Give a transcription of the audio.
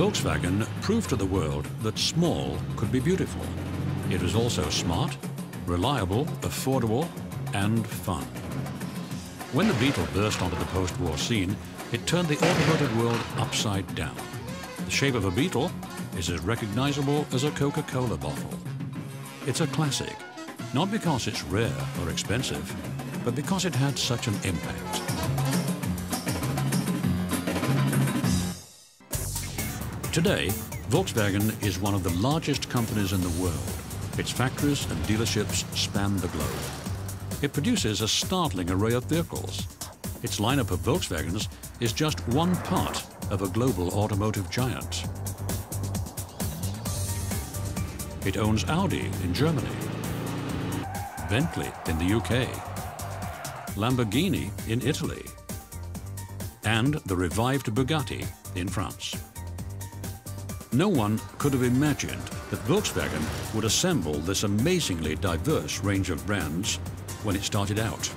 Volkswagen proved to the world that small could be beautiful. It was also smart, reliable, affordable, and fun. When the Beetle burst onto the post-war scene, it turned the automotive world upside down. The shape of a Beetle is as recognizable as a Coca-Cola bottle. It's a classic, not because it's rare or expensive, but because it had such an impact. Today, Volkswagen is one of the largest companies in the world. Its factories and dealerships span the globe. It produces a startling array of vehicles. Its lineup of Volkswagens is just one part of a global automotive giant. It owns Audi in Germany, Bentley in the UK, Lamborghini in Italy, and the revived Bugatti in France. No one could have imagined that Volkswagen would assemble this amazingly diverse range of brands when it started out.